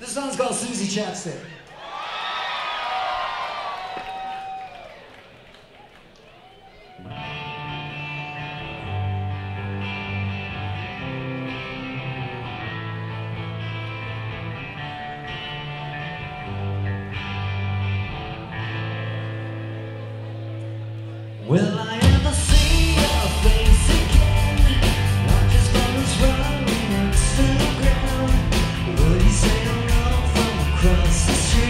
This song's called Suzie Chapstick. Will I ever see your face again? Watch as bottles rolling against the ground. Would you say hello from across the street?